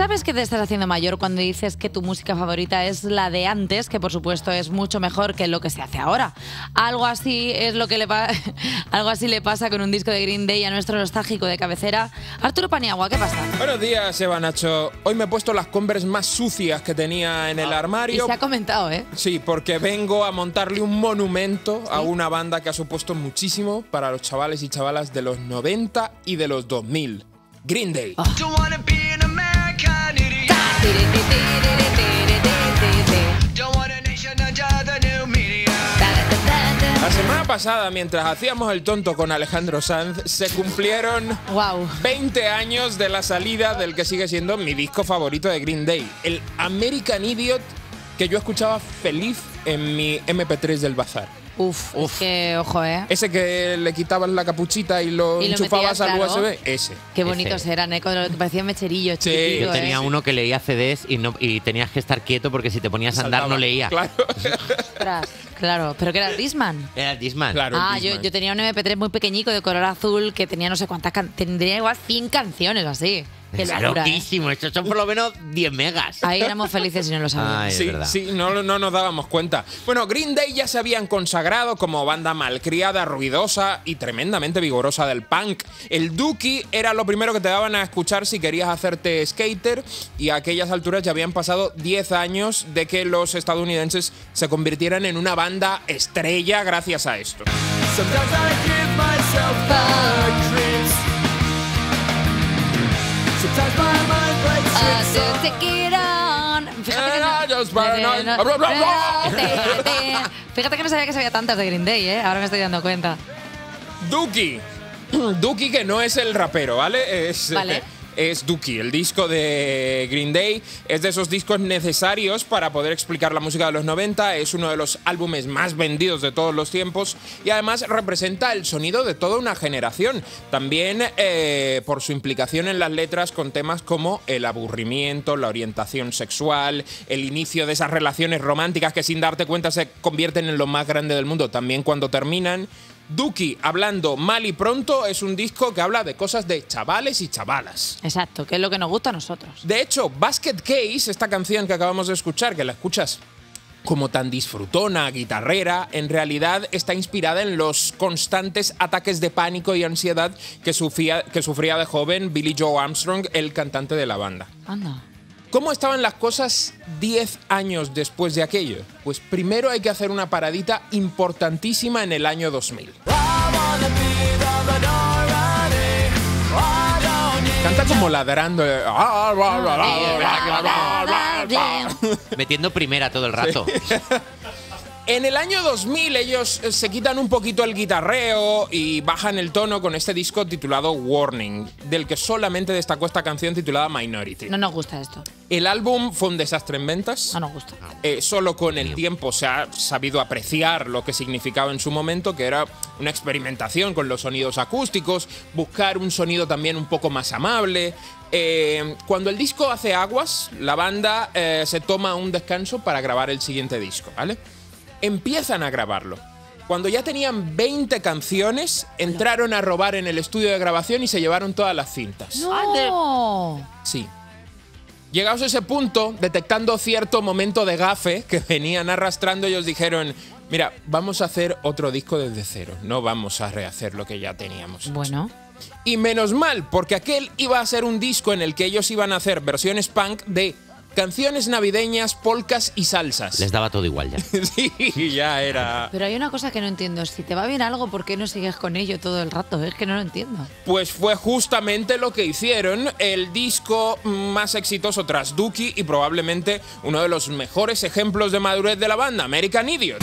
¿Sabes que te estás haciendo mayor cuando dices que tu música favorita es la de antes, que por supuesto es mucho mejor que lo que se hace ahora? Algo así es lo que le pasa con un disco de Green Day a nuestro nostálgico de cabecera, Arturo Paniagua. ¿Qué pasa? Buenos días, Eva, Nacho. Hoy me he puesto las Converse más sucias que tenía en el armario. Y se ha comentado, ¿eh? Sí, porque vengo a montarle un monumento a una banda que ha supuesto muchísimo para los chavales y chavalas de los 90 y de los 2000. Green Day. Oh. La semana pasada, mientras hacíamos el tonto con Alejandro Sanz, se cumplieron 20 años de la salida del que sigue siendo mi disco favorito de Green Day, el American Idiot, que yo escuchaba feliz en mi MP3 del bazar. Uf, uf. Es que, ojo, ¿eh? Ese que le quitabas la capuchita y lo enchufabas al USB. Ese. Qué bonitos eran, ¿eh? Cuando parecían mecherillos. Sí. Yo tenía uno que leía CDs y tenías que estar quieto porque si te ponías a andar no leía. Claro. Claro, pero que era el Discman. Era el Discman. Claro, yo tenía un MP3 muy pequeñico de color azul que tenía no sé cuántas canciones. Tendría igual 100 canciones así. Es loquísimo, ¿eh? Estos son por lo menos 10 megas. Ahí éramos felices y no lo sabíamos. Ay, no nos dábamos cuenta. Bueno, Green Day ya se habían consagrado como banda malcriada, ruidosa y tremendamente vigorosa del punk. El Dookie era lo primero que te daban a escuchar si querías hacerte skater, y a aquellas alturas ya habían pasado 10 años de que los estadounidenses se convirtieran en una banda estrella gracias a esto. Fíjate que no sabía que sabía tantas de Green Day, ¿eh? Ahora me estoy dando cuenta. Dookie. Dookie, que no es el rapero, ¿vale? Es Dookie, el disco de Green Day. Es de esos discos necesarios para poder explicar la música de los 90. Es uno de los álbumes más vendidos de todos los tiempos y además representa el sonido de toda una generación. También por su implicación en las letras con temas como el aburrimiento, la orientación sexual, el inicio de esas relaciones románticas que sin darte cuenta se convierten en lo más grande del mundo, también cuando terminan. Dookie, hablando mal y pronto, es un disco que habla de cosas de chavales y chavalas. Exacto, que es lo que nos gusta a nosotros. De hecho, Basket Case, esta canción que acabamos de escuchar, que la escuchas como tan disfrutona, guitarrera, en realidad está inspirada en los constantes ataques de pánico y ansiedad que sufría de joven Billy Joe Armstrong, el cantante de la banda. Anda. ¿Cómo estaban las cosas 10 años después de aquello? Pues primero hay que hacer una paradita importantísima en el año 2000. Canta como ladrando. Metiendo primera todo el rato. Sí. En el año 2000 ellos se quitan un poquito el guitarreo y bajan el tono con este disco titulado Warning, del que solamente destacó esta canción titulada Minority. No nos gusta esto. El álbum fue un desastre en ventas. No nos gusta. Solo con el tiempo se ha sabido apreciar lo que significaba en su momento, que era una experimentación con los sonidos acústicos, buscar un sonido también un poco más amable. Cuando el disco hace aguas, la banda se toma un descanso para grabar el siguiente disco, ¿vale? Empiezan a grabarlo. Cuando ya tenían 20 canciones, entraron a robar en el estudio de grabación y se llevaron todas las cintas. ¡No! Sí. Llegados a ese punto, detectando cierto momento de gafe que venían arrastrando, ellos dijeron: mira, vamos a hacer otro disco desde cero. No vamos a rehacer lo que ya teníamos. Bueno. Y menos mal, porque aquel iba a ser un disco en el que ellos iban a hacer versiones punk de canciones navideñas, polcas y salsas. Les daba todo igual ya. Sí, ya era. Pero hay una cosa que no entiendo. Si te va bien algo, ¿por qué no sigues con ello todo el rato? Es que no lo entiendo. Pues fue justamente lo que hicieron. El disco más exitoso tras Dookie y probablemente uno de los mejores ejemplos de madurez de la banda, American Idiot.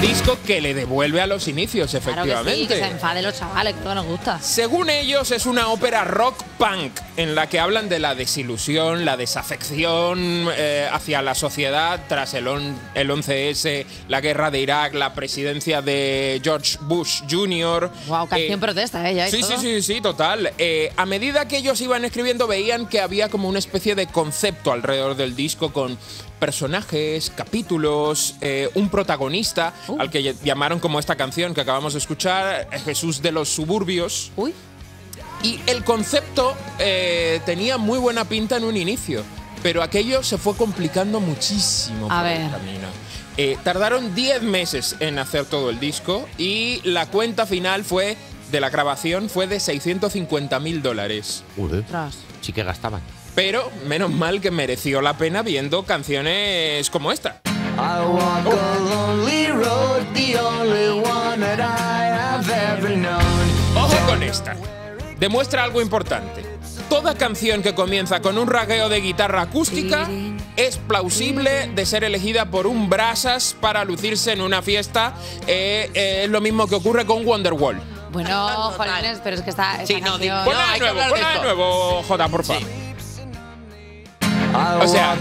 Disco que le devuelve a los inicios, efectivamente. Claro que sí, que se enfade los chavales, que todo nos gusta. Según ellos, es una ópera rock-punk en la que hablan de la desilusión, la desafección hacia la sociedad tras el 11S, la guerra de Irak, la presidencia de George Bush Jr. Wow, canción protesta, ¿eh? Sí, total. A medida que ellos iban escribiendo, veían que había como una especie de concepto alrededor del disco con personajes, capítulos, un protagonista al que llamaron como esta canción que acabamos de escuchar, Jesús de los Suburbios. Uy. Y el concepto tenía muy buena pinta en un inicio, pero aquello se fue complicando muchísimo por el camino. Tardaron 10 meses en hacer todo el disco y la cuenta final fue de la grabación fue de $650.000. Sí que gastaban. Pero menos mal que mereció la pena viendo canciones como esta. Ojo con esta. Demuestra algo importante. Toda canción que comienza con un rasgueo de guitarra acústica es plausible de ser elegida por un brasas para lucirse en una fiesta. Es lo mismo que ocurre con Wonderwall. Bueno, jolines, pero es que está... Sí, no, canción... ponla de nuevo, Jota, por favor. O sea,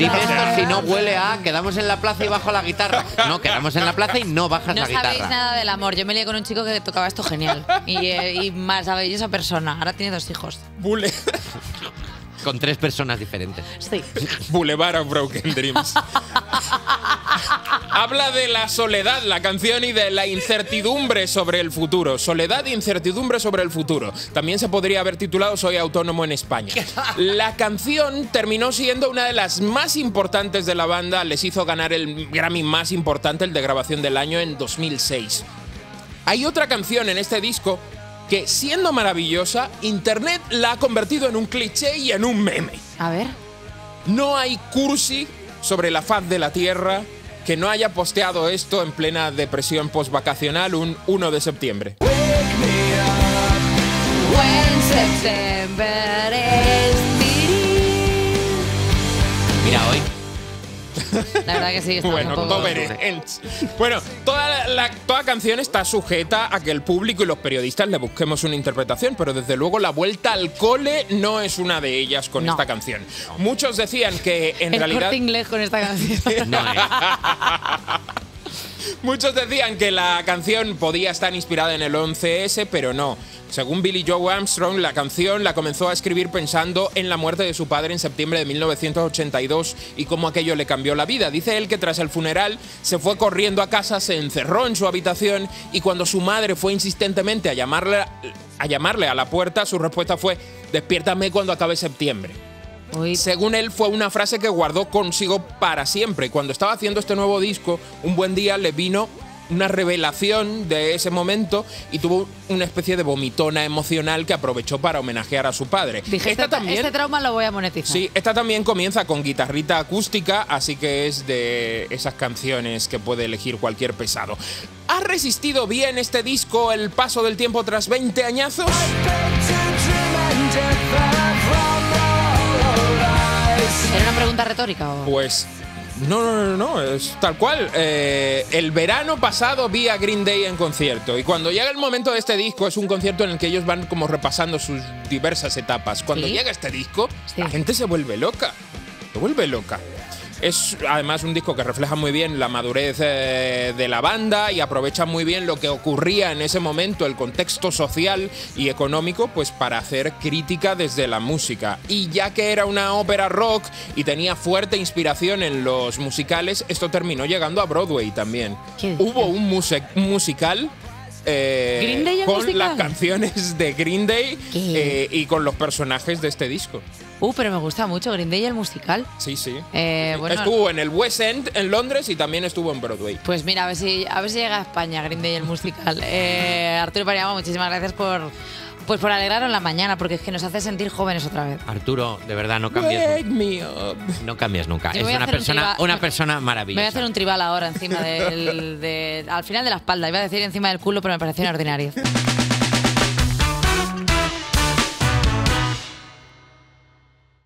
dime esto si no huele a quedamos en la plaza y bajo la guitarra. No, quedamos en la plaza y no bajas la guitarra. No sabéis nada del amor. Yo me lié con un chico que tocaba esto genial. Y más maravillosa persona. Ahora tiene 2 hijos. Con 3 personas diferentes. Sí. Boulevard of Broken Dreams. Habla de la soledad, la canción, y de la incertidumbre sobre el futuro. Soledad e incertidumbre sobre el futuro. También se podría haber titulado Soy autónomo en España. La canción terminó siendo una de las más importantes de la banda. Les hizo ganar el Grammy más importante, el de grabación del año, en 2006. Hay otra canción en este disco que, siendo maravillosa, Internet la ha convertido en un cliché y en un meme. A ver. No hay cursi sobre la faz de la Tierra que no haya posteado esto en plena depresión postvacacional un 1 de septiembre. Mira, hoy. La verdad que sí. Bueno, toda canción está sujeta a que el público y los periodistas le busquemos una interpretación, pero desde luego la vuelta al cole no es una de ellas con esta canción. Muchos decían que en realidad... El Corte Inglés con esta canción. No, muchos decían que la canción podía estar inspirada en el 11S, pero no. Según Billy Joe Armstrong, la canción la comenzó a escribir pensando en la muerte de su padre en septiembre de 1982 y cómo aquello le cambió la vida. Dice él que tras el funeral se fue corriendo a casa, se encerró en su habitación y cuando su madre fue insistentemente a llamarle a la puerta, su respuesta fue: «Despiértame cuando acabe septiembre». Uy. Según él, fue una frase que guardó consigo para siempre. Cuando estaba haciendo este nuevo disco, un buen día le vino una revelación de ese momento y tuvo una especie de vomitona emocional que aprovechó para homenajear a su padre. Dije, este trauma lo voy a monetizar. Sí, esta también comienza con guitarrita acústica, así que es de esas canciones que puede elegir cualquier pesado. ¿Ha resistido bien este disco el paso del tiempo tras 20 añazos? ¿Era una pregunta retórica o...? Pues no, es tal cual. El verano pasado vi a Green Day en concierto y cuando llega el momento de este disco es un concierto en el que ellos van como repasando sus diversas etapas. Cuando llega este disco, la gente se vuelve loca. Se vuelve loca. Es además un disco que refleja muy bien la madurez de la banda y aprovecha muy bien lo que ocurría en ese momento, el contexto social y económico, pues para hacer crítica desde la música. Y ya que era una ópera rock y tenía fuerte inspiración en los musicales, esto terminó llegando a Broadway también. Hubo un musical... con las canciones de Green Day y con los personajes de este disco. Pero me gusta mucho Green Day y el musical. Sí. Bueno, estuvo en el West End, en Londres, y también estuvo en Broadway. Pues mira, a ver si llega a España Green Day y el musical. Arturo Paniagua, muchísimas gracias por alegrarnos la mañana, porque es que nos hace sentir jóvenes otra vez. Arturo, de verdad, no cambias. No cambias nunca. Es una persona maravillosa. Me voy a hacer un tribal ahora encima al final de la espalda. Iba a decir encima del culo, pero me pareció una ordinaria.